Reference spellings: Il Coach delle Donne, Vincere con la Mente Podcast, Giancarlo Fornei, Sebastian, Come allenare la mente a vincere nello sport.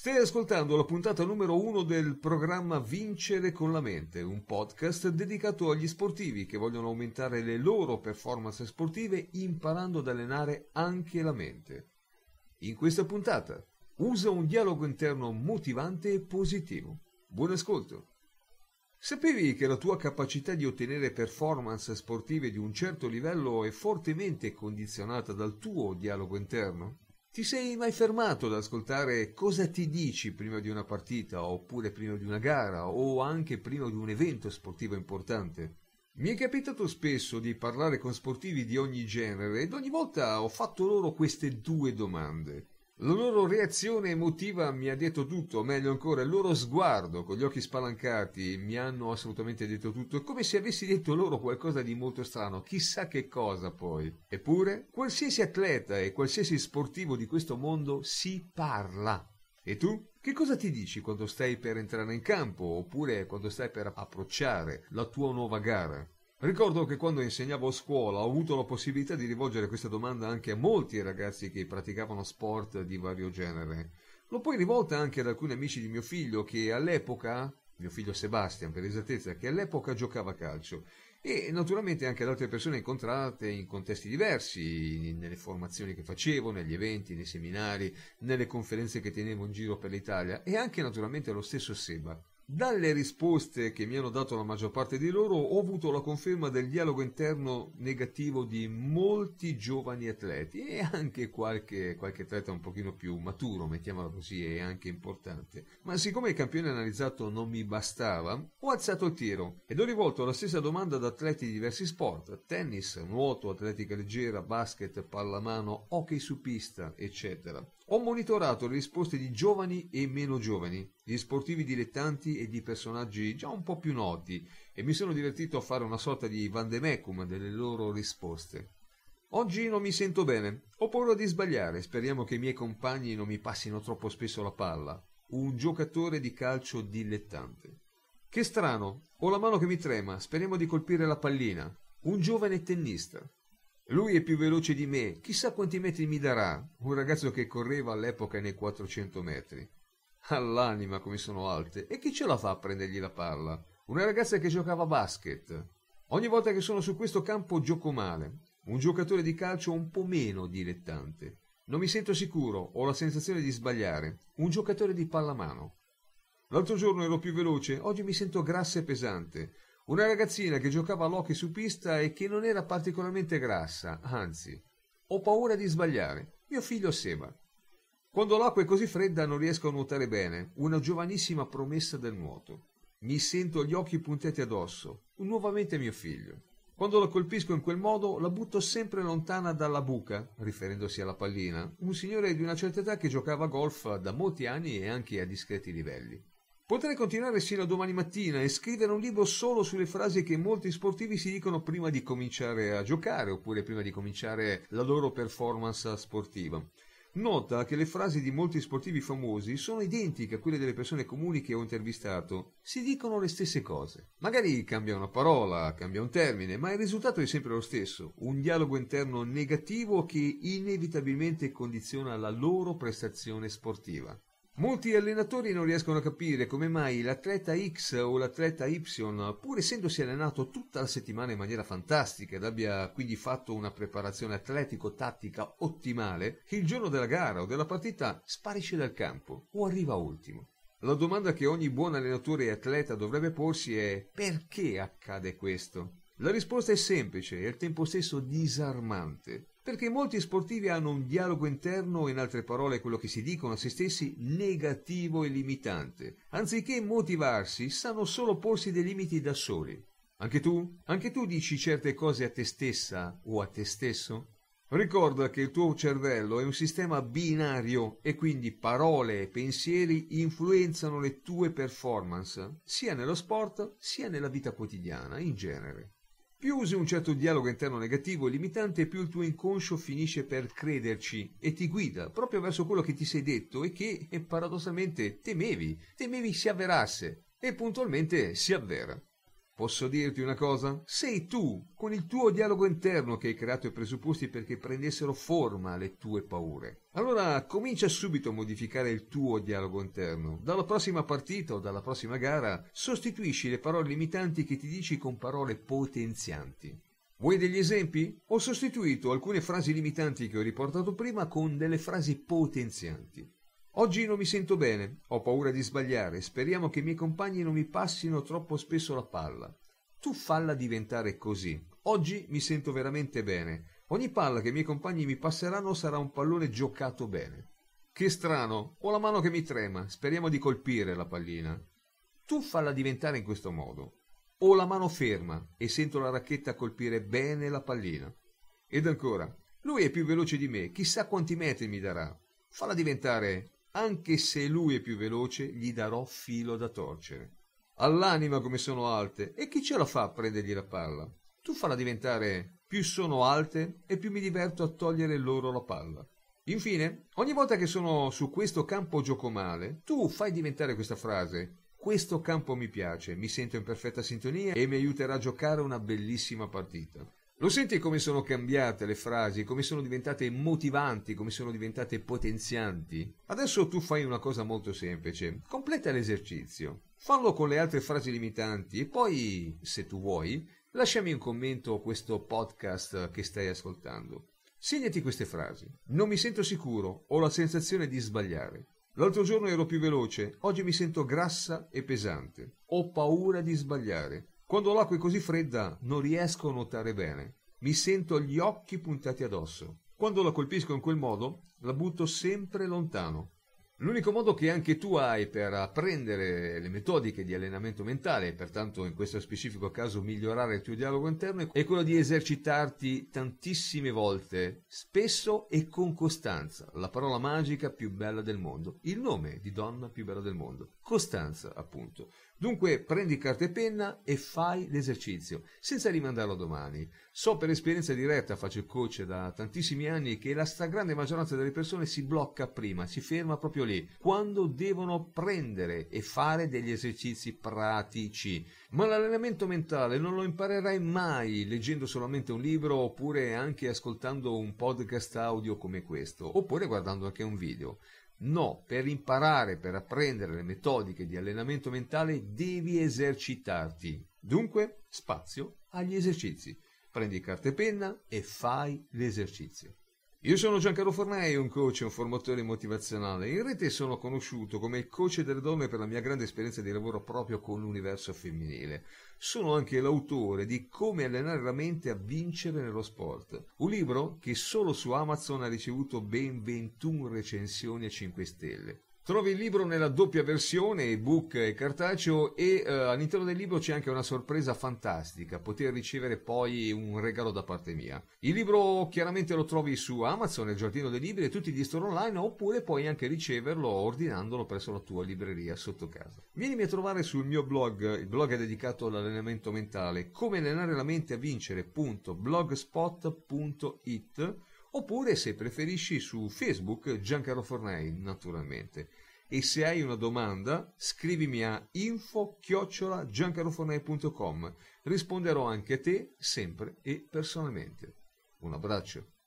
Stai ascoltando la puntata numero 1 del programma Vincere con la Mente, un podcast dedicato agli sportivi che vogliono aumentare le loro performance sportive imparando ad allenare anche la mente. In questa puntata usa un dialogo interno motivante e positivo. Buon ascolto! Sapevi che la tua capacità di ottenere performance sportive di un certo livello è fortemente condizionata dal tuo dialogo interno? Ti sei mai fermato ad ascoltare cosa ti dici prima di una partita, oppure prima di una gara, o anche prima di un evento sportivo importante? Mi è capitato spesso di parlare con sportivi di ogni genere ed ogni volta ho fatto loro queste due domande. La loro reazione emotiva mi ha detto tutto, meglio ancora, il loro sguardo con gli occhi spalancati mi hanno assolutamente detto tutto, come se avessi detto loro qualcosa di molto strano, chissà che cosa poi. Eppure, qualsiasi atleta e qualsiasi sportivo di questo mondo si parla. E tu? Che cosa ti dici quando stai per entrare in campo, oppure quando stai per approcciare la tua nuova gara? Ricordo che quando insegnavo a scuola ho avuto la possibilità di rivolgere questa domanda anche a molti ragazzi che praticavano sport di vario genere. L'ho poi rivolta anche ad alcuni amici di mio figlio che all'epoca, mio figlio Sebastian per esattezza, che all'epoca giocava a calcio, e naturalmente anche ad altre persone incontrate in contesti diversi, nelle formazioni che facevo, negli eventi, nei seminari, nelle conferenze che tenevo in giro per l'Italia, e anche naturalmente lo stesso Seba. Dalle risposte che mi hanno dato la maggior parte di loro ho avuto la conferma del dialogo interno negativo di molti giovani atleti e anche qualche atleta un pochino più maturo, mettiamola così, e anche importante. Ma siccome il campione analizzato non mi bastava, ho alzato il tiro ed ho rivolto la stessa domanda ad atleti di diversi sport: tennis, nuoto, atletica leggera, basket, pallamano, hockey su pista, eccetera. Ho monitorato le risposte di giovani e meno giovani, di sportivi dilettanti e di personaggi già un po' più noti, e mi sono divertito a fare una sorta di vandemecum delle loro risposte. Oggi non mi sento bene, ho paura di sbagliare, speriamo che i miei compagni non mi passino troppo spesso la palla. Un giocatore di calcio dilettante. Che strano, ho la mano che mi trema, speriamo di colpire la pallina. Un giovane tennista. Lui è più veloce di me, chissà quanti metri mi darà, un ragazzo che correva all'epoca nei 400 metri. All'anima come sono alte, e chi ce la fa a prendergli la palla? Una ragazza che giocava a basket. Ogni volta che sono su questo campo gioco male, un giocatore di calcio un po' meno dilettante. Non mi sento sicuro, ho la sensazione di sbagliare, un giocatore di pallamano. L'altro giorno ero più veloce, oggi mi sento grassa e pesante. Una ragazzina che giocava all'hockey su pista e che non era particolarmente grassa, anzi, ho paura di sbagliare, mio figlio Seba. Quando l'acqua è così fredda non riesco a nuotare bene, una giovanissima promessa del nuoto. Mi sento gli occhi puntati addosso, nuovamente mio figlio. Quando la colpisco in quel modo la butto sempre lontana dalla buca, riferendosi alla pallina, un signore di una certa età che giocava a golf da molti anni e anche a discreti livelli. Potrei continuare sino a domani mattina e scrivere un libro solo sulle frasi che molti sportivi si dicono prima di cominciare a giocare, oppure prima di cominciare la loro performance sportiva. Nota che le frasi di molti sportivi famosi sono identiche a quelle delle persone comuni che ho intervistato. Si dicono le stesse cose. Magari cambia una parola, cambia un termine, ma il risultato è sempre lo stesso. Un dialogo interno negativo che inevitabilmente condiziona la loro prestazione sportiva. Molti allenatori non riescono a capire come mai l'atleta X o l'atleta Y, pur essendosi allenato tutta la settimana in maniera fantastica ed abbia quindi fatto una preparazione atletico-tattica ottimale, il giorno della gara o della partita sparisce dal campo o arriva ultimo. La domanda che ogni buon allenatore e atleta dovrebbe porsi è: perché accade questo? La risposta è semplice e al tempo stesso disarmante. Perché molti sportivi hanno un dialogo interno, in altre parole quello che si dicono a se stessi, negativo e limitante. Anziché motivarsi, sanno solo porsi dei limiti da soli. Anche tu dici certe cose a te stessa o a te stesso? Ricorda che il tuo cervello è un sistema binario e quindi parole e pensieri influenzano le tue performance, sia nello sport sia nella vita quotidiana in genere. Più usi un certo dialogo interno negativo e limitante, più il tuo inconscio finisce per crederci e ti guida proprio verso quello che ti sei detto e che, paradossalmente, temevi si avverasse, e puntualmente si avvera. Posso dirti una cosa? Sei tu, con il tuo dialogo interno, che hai creato i presupposti perché prendessero forma le tue paure. Allora comincia subito a modificare il tuo dialogo interno. Dalla prossima partita o dalla prossima gara, sostituisci le parole limitanti che ti dici con parole potenzianti. Vuoi degli esempi? Ho sostituito alcune frasi limitanti che ho riportato prima con delle frasi potenzianti. Oggi non mi sento bene, ho paura di sbagliare, speriamo che i miei compagni non mi passino troppo spesso la palla. Tu falla diventare così. Oggi mi sento veramente bene. Ogni palla che i miei compagni mi passeranno sarà un pallone giocato bene. Che strano, ho la mano che mi trema, speriamo di colpire la pallina. Tu falla diventare in questo modo. Ho la mano ferma e sento la racchetta colpire bene la pallina. Ed ancora, lui è più veloce di me, chissà quanti metri mi darà. Falla diventare, anche se lui è più veloce, gli darò filo da torcere. All'anima come sono alte, e chi ce la fa a prendergli la palla? Tu falla diventare, più sono alte e più mi diverto a togliere loro la palla. Infine, ogni volta che sono su questo campo gioco male, tu fai diventare questa frase. Questo campo mi piace, mi sento in perfetta sintonia e mi aiuterà a giocare una bellissima partita. Lo senti come sono cambiate le frasi, come sono diventate motivanti, come sono diventate potenzianti? Adesso tu fai una cosa molto semplice, completa l'esercizio. Fallo con le altre frasi limitanti e poi, se tu vuoi, lasciami un commento a questo podcast che stai ascoltando. Segnati queste frasi. Non mi sento sicuro, ho la sensazione di sbagliare. L'altro giorno ero più veloce, oggi mi sento grassa e pesante. Ho paura di sbagliare. Quando l'acqua è così fredda non riesco a nuotare bene. Mi sento gli occhi puntati addosso. Quando la colpisco in quel modo, la butto sempre lontano. L'unico modo che anche tu hai per apprendere le metodiche di allenamento mentale, e pertanto in questo specifico caso migliorare il tuo dialogo interno, è quello di esercitarti tantissime volte, spesso e con costanza. La parola magica più bella del mondo, il nome di donna più bella del mondo, costanza appunto. Dunque prendi carta e penna e fai l'esercizio, senza rimandarlo a domani. So per esperienza diretta, faccio il coach da tantissimi anni, che la stragrande maggioranza delle persone si blocca prima, si ferma proprio lì, quando devono prendere e fare degli esercizi pratici. Ma l'allenamento mentale non lo imparerai mai leggendo solamente un libro, oppure anche ascoltando un podcast audio come questo, oppure guardando anche un video. No, per imparare, per apprendere le metodiche di allenamento mentale devi esercitarti. Dunque, spazio agli esercizi. Prendi carta e penna e fai l'esercizio. Io sono Giancarlo Fornei, un coach e un formatore motivazionale. In rete sono conosciuto come il coach delle donne per la mia grande esperienza di lavoro proprio con l'universo femminile. Sono anche l'autore di Come allenare la mente a vincere nello sport, un libro che solo su Amazon ha ricevuto ben 21 recensioni a 5 stelle. Trovi il libro nella doppia versione, ebook e cartaceo, e all'interno del libro c'è anche una sorpresa fantastica, poter ricevere poi un regalo da parte mia. Il libro chiaramente lo trovi su Amazon, il Giardino dei Libri e tutti gli store online, oppure puoi anche riceverlo ordinandolo presso la tua libreria sotto casa. Vienimi a trovare sul mio blog, il blog è dedicato all'allenamento mentale, come allenare la mente a vincere.blogspot.it, oppure se preferisci su Facebook Giancarlo Fornei naturalmente. E se hai una domanda scrivimi a info@giancarlofornei.com, risponderò anche a te sempre e personalmente. Un abbraccio.